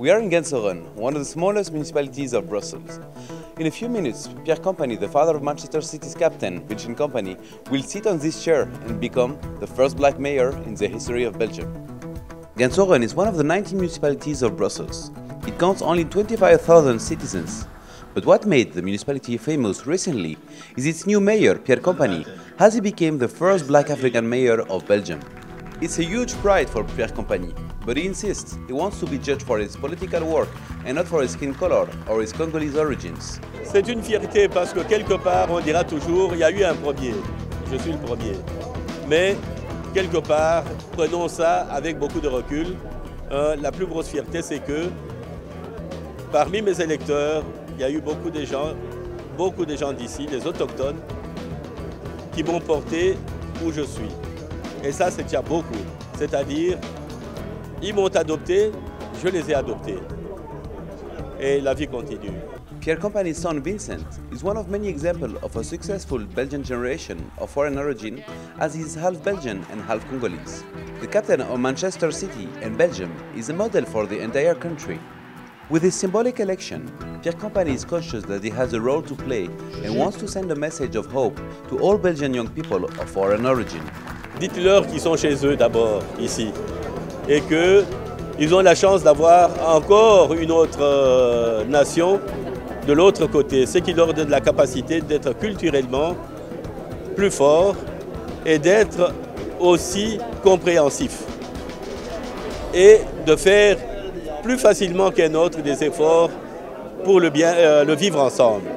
We are in Ganshoren, one of the smallest municipalities of Brussels. In a few minutes, Pierre Kompany, the father of Manchester City's captain, Vincent Kompany, will sit on this chair and become the first black mayor in the history of Belgium. Ganshoren is one of the 19 municipalities of Brussels. It counts only 25,000 citizens. But what made the municipality famous recently is its new mayor, Pierre Kompany, as he became the first black African mayor of Belgium. It's a huge pride for Pierre Kompany, but he insists he wants to be judged for his political work and not for his skin color or his Congolese origins. C'est une fierté parce que quelque part on dira toujours il y a eu un premier. Je suis le premier. Mais quelque part, prenons ça avec beaucoup de recul. La plus grosse fierté, c'est que parmi mes électeurs, il y a eu beaucoup de gens d'ici, des autochtones, qui m'ont porté où je suis. Et ça, c'est déjà beaucoup. C'est-à-dire, ils m'ont adopté, je les ai adoptés. Et la vie continue. Pierre Kompany's son Vincent is one of many examples of a successful Belgian generation of foreign origin, as he is half Belgian and half Congolese. The captain of Manchester City and Belgium is a model for the entire country. With his symbolic election, Pierre Kompany is conscious that he has a role to play and wants to send a message of hope to all Belgian young people of foreign origin. Dites-leur qu'ils sont chez eux d'abord, ici, et qu'ils ont la chance d'avoir encore une autre nation de l'autre côté, ce qui leur donne la capacité d'être culturellement plus fort et d'être aussi compréhensif et de faire plus facilement qu'un autre des efforts pour le vivre ensemble.